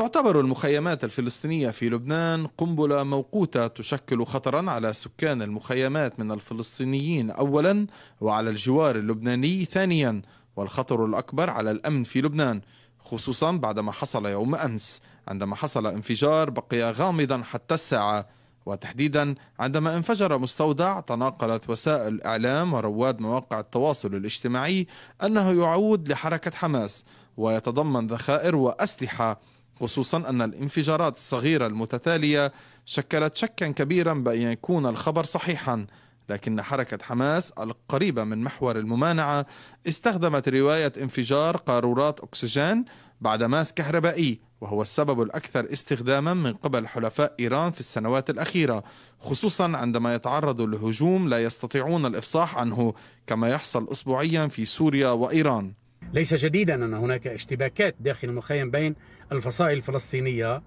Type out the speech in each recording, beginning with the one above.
تعتبر المخيمات الفلسطينية في لبنان قنبلة موقوتة تشكل خطرا على سكان المخيمات من الفلسطينيين أولا وعلى الجوار اللبناني ثانيا، والخطر الأكبر على الأمن في لبنان، خصوصا بعدما حصل يوم أمس عندما حصل انفجار بقي غامضا حتى الساعة، وتحديدا عندما انفجر مستودع تناقلت وسائل الإعلام ورواد مواقع التواصل الاجتماعي أنه يعود لحركة حماس ويتضمن ذخائر وأسلحة، خصوصا أن الانفجارات الصغيرة المتتالية شكلت شكا كبيرا بأن يكون الخبر صحيحا، لكن حركة حماس القريبة من محور الممانعة استخدمت رواية انفجار قارورات أكسجين بعد ماس كهربائي، وهو السبب الأكثر استخداما من قبل حلفاء إيران في السنوات الأخيرة، خصوصا عندما يتعرضوا لهجوم لا يستطيعون الإفصاح عنه كما يحصل أسبوعيا في سوريا وإيران. ليس جديدا أن هناك اشتباكات داخل المخيم بين الفصائل الفلسطينية،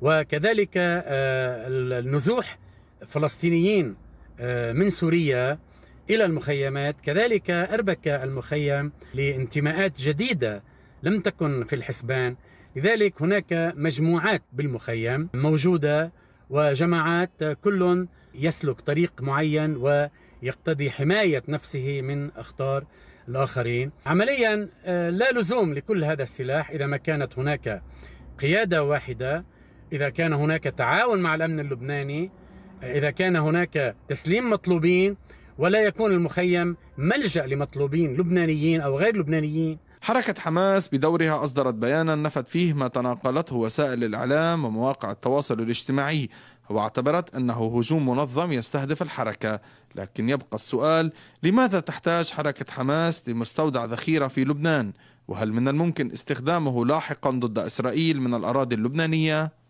وكذلك النزوح فلسطينيين من سوريا إلى المخيمات، كذلك أربك المخيم لانتماءات جديدة لم تكن في الحسبان، لذلك هناك مجموعات بالمخيم موجودة وجماعات كل يسلك طريق معين ويقتضي حماية نفسه من أخطار الآخرين. عمليا لا لزوم لكل هذا السلاح إذا ما كانت هناك قيادة واحدة، إذا كان هناك تعاون مع الأمن اللبناني، إذا كان هناك تسليم مطلوبين ولا يكون المخيم ملجأ لمطلوبين لبنانيين أو غير لبنانيين. حركة حماس بدورها أصدرت بيانا نفت فيه ما تناقلته وسائل الإعلام ومواقع التواصل الاجتماعي، واعتبرت أنه هجوم منظم يستهدف الحركة، لكن يبقى السؤال لماذا تحتاج حركة حماس لمستودع ذخيرة في لبنان؟ وهل من الممكن استخدامه لاحقا ضد إسرائيل من الأراضي اللبنانية؟